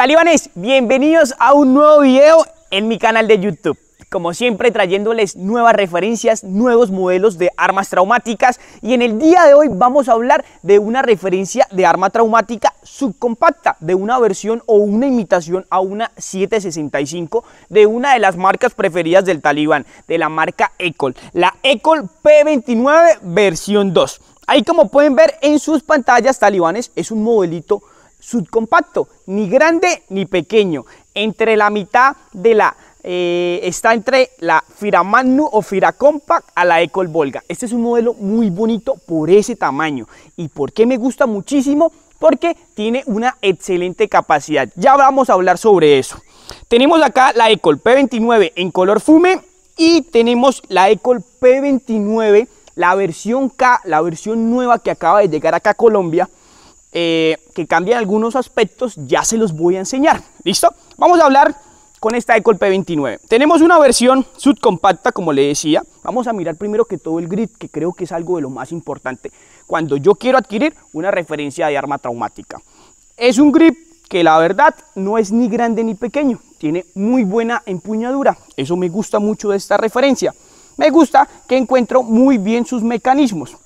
Talibanes, bienvenidos a un nuevo video en mi canal de YouTube. Como siempre, trayéndoles nuevas referencias, nuevos modelos de armas traumáticas, y en el día de hoy vamos a hablar de una referencia de arma traumática subcompacta, de una versión o una imitación a una 7.65 de una de las marcas preferidas del Talibán, de la marca Ekol, la Ekol P29 versión 2. Ahí, como pueden ver en sus pantallas, Talibanes, es un modelito subcompacto, ni grande ni pequeño, entre la mitad de la está entre la Ekol Magnum o Ekol Compact a la Ekol Volga. Este es un modelo muy bonito por ese tamaño. ¿Y por qué me gusta muchísimo? Porque tiene una excelente capacidad. Ya vamos a hablar sobre eso. Tenemos acá la Ekol P29 en color fume y tenemos la Ekol P29, la versión K, la versión nueva que acaba de llegar acá a Colombia, que cambia algunos aspectos. Ya se los voy a enseñar. ¿Listo? Vamos a hablar con esta Ekol P29. Tenemos una versión subcompacta, como le decía. Vamos a mirar primero que todo el grid, que creo que es algo de lo más importante cuando yo quiero adquirir una referencia de arma traumática. Es un grip que la verdad no es ni grande ni pequeño, tiene muy buena empuñadura. Eso me gusta mucho de esta referencia. Me gusta que encuentro muy bien sus mecanismos.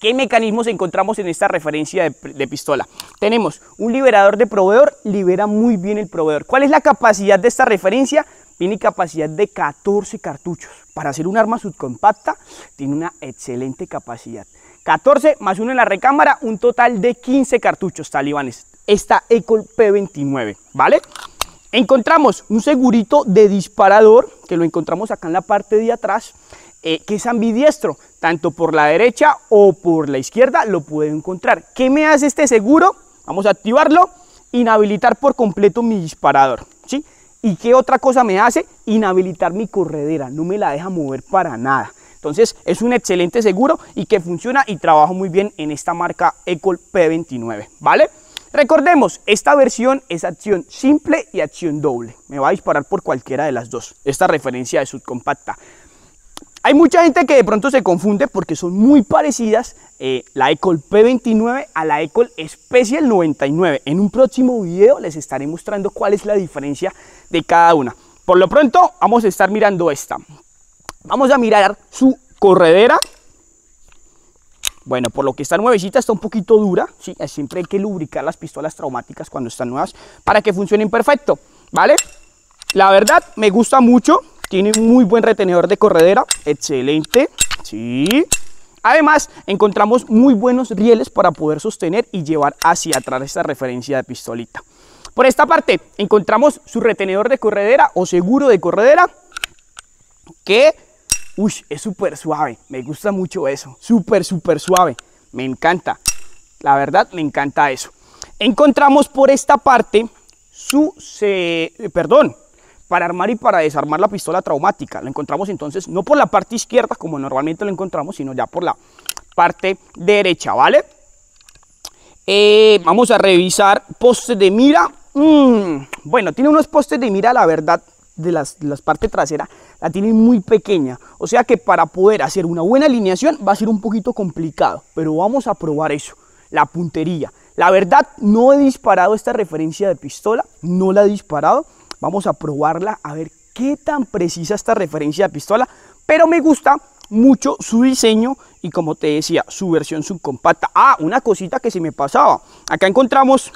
¿Qué mecanismos encontramos en esta referencia de pistola? Tenemos un liberador de proveedor, libera muy bien el proveedor. ¿Cuál es la capacidad de esta referencia? Tiene capacidad de 14 cartuchos. Para ser un arma subcompacta, tiene una excelente capacidad. 14 más 1 en la recámara, un total de 15 cartuchos, Talibanes. Esta Ekol P29, ¿vale? Encontramos un segurito de disparador, que lo encontramos acá en la parte de atrás, que es ambidiestro, tanto por la derecha o por la izquierda lo puedo encontrar. ¿Qué me hace este seguro? Vamos a activarlo, inhabilitar por completo mi disparador, ¿sí? ¿Y qué otra cosa me hace? Inhabilitar mi corredera, no me la deja mover para nada. Entonces es un excelente seguro y que funciona y trabaja muy bien en esta marca Ekol P29, ¿vale? Recordemos, esta versión es acción simple y acción doble. Me va a disparar por cualquiera de las dos, esta referencia de subcompacta. Hay mucha gente que de pronto se confunde porque son muy parecidas la Ekol P29 a la Ekol Special 99. En un próximo video les estaré mostrando cuál es la diferencia de cada una. Por lo pronto vamos a estar mirando esta. Vamos a mirar su corredera. Bueno, por lo que está nuevecita, está un poquito dura, ¿sí? Siempre hay que lubricar las pistolas traumáticas cuando están nuevas para que funcionen perfecto, ¿vale? La verdad me gusta mucho. Tiene un muy buen retenedor de corredera, excelente, sí. Además, encontramos muy buenos rieles para poder sostener y llevar hacia atrás esta referencia de pistolita. Por esta parte, encontramos su retenedor de corredera o seguro de corredera, que uy, es súper suave, me gusta mucho eso, súper suave, me encanta, la verdad me encanta eso. Encontramos por esta parte su, para armar y para desarmar la pistola traumática. Lo encontramos entonces no por la parte izquierda como normalmente lo encontramos, sino ya por la parte derecha, ¿vale? Vamos a revisar postes de mira. Bueno, tiene unos postes de mira, la verdad, de las partes traseras, la tienen muy pequeña. O sea que para poder hacer una buena alineación va a ser un poquito complicado, pero vamos a probar eso, la puntería. La verdad, no he disparado esta referencia de pistola, no la he disparado. Vamos a probarla a ver qué tan precisa esta referencia de pistola, pero me gusta mucho su diseño y, como te decía, su versión subcompacta. Ah, una cosita que se me pasaba. Acá encontramos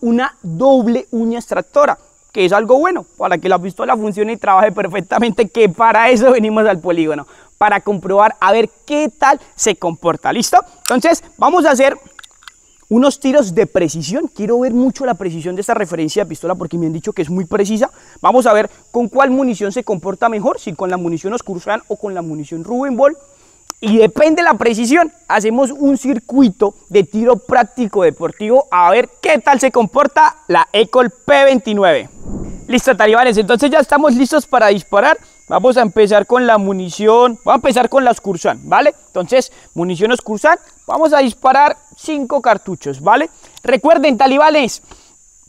una doble uña extractora, que es algo bueno para que la pistola funcione y trabaje perfectamente, que para eso venimos al polígono, para comprobar a ver qué tal se comporta. ¿Listo? Entonces vamos a hacer unos tiros de precisión. Quiero ver mucho la precisión de esta referencia de pistola porque me han dicho que es muy precisa. Vamos a ver con cuál munición se comporta mejor, si con la munición Ozkursan o con la munición Ruben Ball. Y depende de la precisión, hacemos un circuito de tiro práctico deportivo a ver qué tal se comporta la Ekol P29. Listo, Talibanes, entonces ya estamos listos para disparar. Vamos a empezar con la munición, vamos a empezar con la Ozkursan, ¿vale? Entonces, munición Ozkursan, vamos a disparar 5 cartuchos, ¿vale? Recuerden, Talibanes,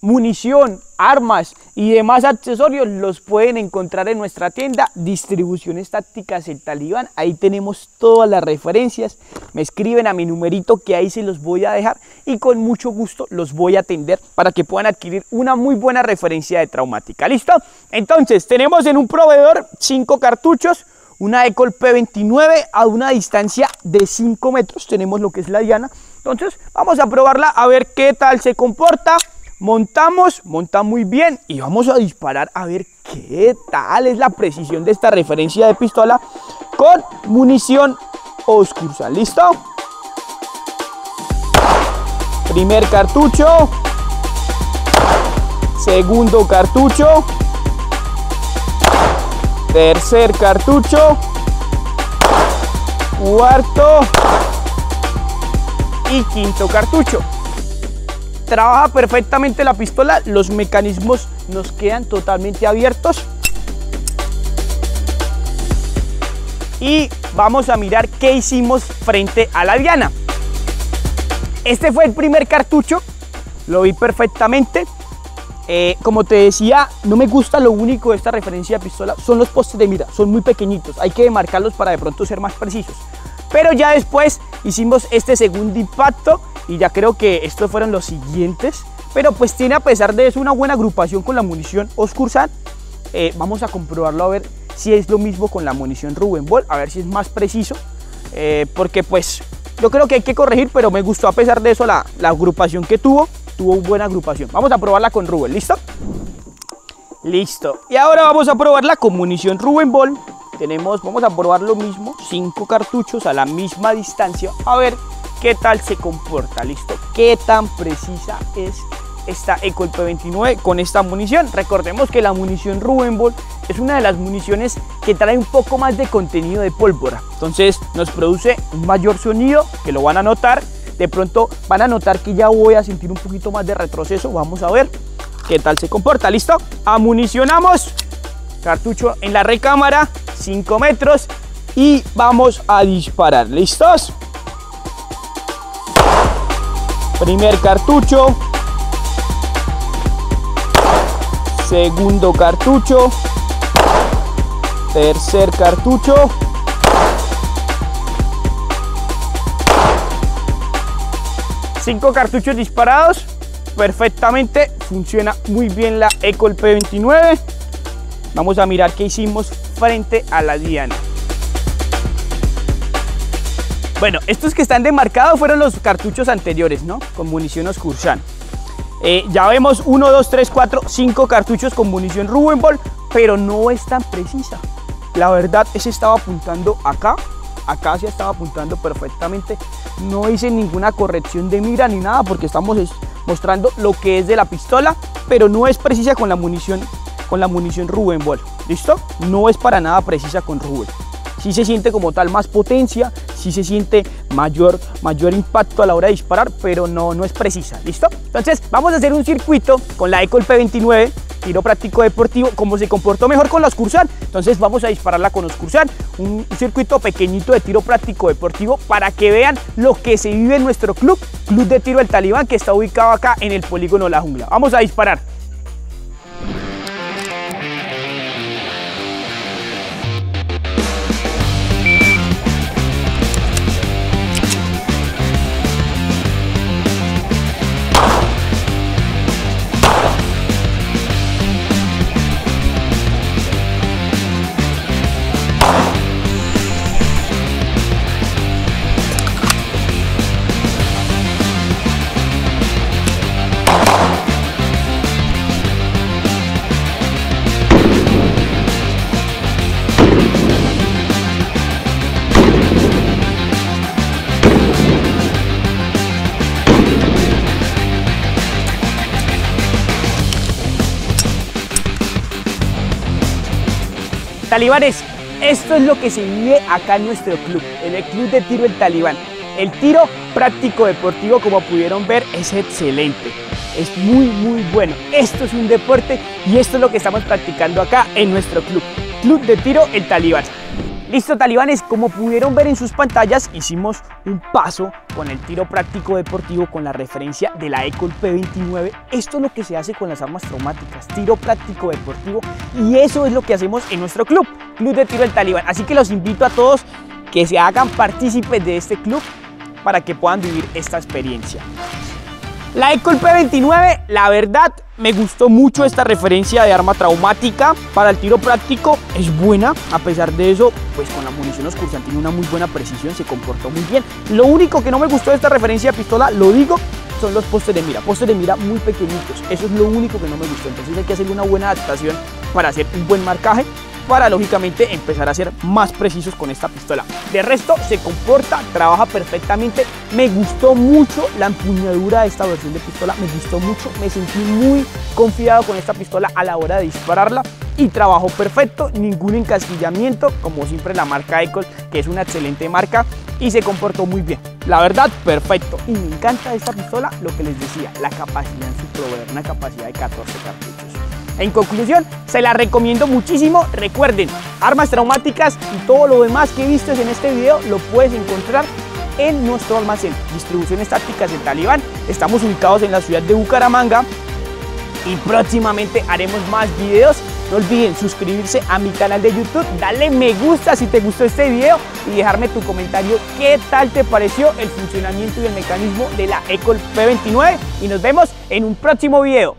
munición, armas y demás accesorios los pueden encontrar en nuestra tienda Distribuciones Tácticas El Talibán. Ahí tenemos todas las referencias. Me escriben a mi numerito que ahí se los voy a dejar y con mucho gusto los voy a atender para que puedan adquirir una muy buena referencia de traumática. ¿Listo? Entonces tenemos en un proveedor 5 cartuchos, una Ekol P29 a una distancia de 5 metros. Tenemos lo que es la diana. Entonces vamos a probarla a ver qué tal se comporta. Montamos, monta muy bien y vamos a disparar a ver qué tal es la precisión de esta referencia de pistola con munición Ozkursan. ¿Listo? Primer cartucho, segundo cartucho, tercer cartucho, cuarto y quinto cartucho. Trabaja perfectamente la pistola, los mecanismos nos quedan totalmente abiertos y vamos a mirar qué hicimos frente a la diana. Este fue el primer cartucho, lo vi perfectamente. Como te decía, no me gusta, lo único de esta referencia de pistola son los postes de mira, son muy pequeñitos, hay que demarcarlos para de pronto ser más precisos. Pero ya después hicimos este segundo impacto y ya creo que estos fueron los siguientes, pero pues tiene a pesar de eso una buena agrupación con la munición Ozkursan. Vamos a comprobarlo a ver si es lo mismo con la munición Ruben Ball, a ver si es más preciso, porque pues yo creo que hay que corregir, pero me gustó a pesar de eso la agrupación que tuvo buena agrupación. Vamos a probarla con Ruben, ¿listo? Listo, y ahora vamos a probarla con munición Ruben Ball. Vamos a probar lo mismo, 5 cartuchos a la misma distancia, a ver qué tal se comporta. Listo, qué tan precisa es esta Ekol P29 con esta munición. Recordemos que la munición Ruben Ball es una de las municiones que trae un poco más de contenido de pólvora, entonces nos produce un mayor sonido, que lo van a notar. De pronto van a notar que ya voy a sentir un poquito más de retroceso. Vamos a ver qué tal se comporta. Listo, amunicionamos, cartucho en la recámara, 5 metros y vamos a disparar. ¿Listos? Primer cartucho, segundo cartucho, tercer cartucho, cinco cartuchos disparados perfectamente, funciona muy bien la Ekol P29. Vamos a mirar qué hicimos frente a la diana. Bueno, estos que están demarcados fueron los cartuchos anteriores, ¿no? Con munición Ozkursan. Ya vemos 1, 2, 3, 4, 5 cartuchos con munición Ruben Ball, pero no es tan precisa. La verdad, ese estaba apuntando acá se estaba apuntando perfectamente. No hice ninguna corrección de mira ni nada porque estamos mostrando lo que es de la pistola, pero no es precisa con la munición Ruben Ball. ¿Listo? No es para nada precisa con Ruben. Sí se siente como tal más potencia, sí se siente mayor impacto a la hora de disparar, pero no es precisa. ¿Listo? Entonces vamos a hacer un circuito con la Ekol P29, tiro práctico deportivo, como se comportó mejor con la Ozkursan. Entonces vamos a dispararla con Ozkursan, un circuito pequeñito de tiro práctico deportivo para que vean lo que se vive en nuestro club de tiro del Talibán, que está ubicado acá en el polígono La Jungla. Vamos a disparar. Talibanes, esto es lo que se vive acá en nuestro club, en el club de tiro El Talibán. El tiro práctico deportivo, como pudieron ver, es excelente, es muy bueno. Esto es un deporte y esto es lo que estamos practicando acá en nuestro club de tiro El Talibán. Listo, talibanes, como pudieron ver en sus pantallas, hicimos un paso con el tiro práctico deportivo con la referencia de la Ekol P29. Esto es lo que se hace con las armas traumáticas, tiro práctico deportivo, y eso es lo que hacemos en nuestro club, Club de Tiro del Talibán. Así que los invito a todos que se hagan partícipes de este club para que puedan vivir esta experiencia. La Ekol P29, la verdad, me gustó mucho esta referencia de arma traumática para el tiro práctico, es buena. A pesar de eso, pues con la munición Ozkursan tiene una muy buena precisión, se comportó muy bien. Lo único que no me gustó de esta referencia de pistola, lo digo, son los postes de mira muy pequeñitos, eso es lo único que no me gustó. Entonces hay que hacer una buena adaptación para hacer un buen marcaje, para lógicamente empezar a ser más precisos con esta pistola. De resto se comporta, trabaja perfectamente, me gustó mucho la empuñadura de esta versión de pistola, me gustó mucho, me sentí muy confiado con esta pistola a la hora de dispararla y trabajó perfecto, ningún encasquillamiento, como siempre la marca Ekol, que es una excelente marca, y se comportó muy bien, la verdad, perfecto. Y me encanta esta pistola, lo que les decía, la capacidad en su proveedor, una capacidad de 14 cartuchos. En conclusión, se la recomiendo muchísimo. Recuerden, armas traumáticas y todo lo demás que viste en este video lo puedes encontrar en nuestro almacén, Distribuciones Tácticas del Talibán. Estamos ubicados en la ciudad de Bucaramanga y próximamente haremos más videos. No olviden suscribirse a mi canal de YouTube, dale me gusta si te gustó este video y dejarme tu comentario qué tal te pareció el funcionamiento y el mecanismo de la Ekol P29, y nos vemos en un próximo video.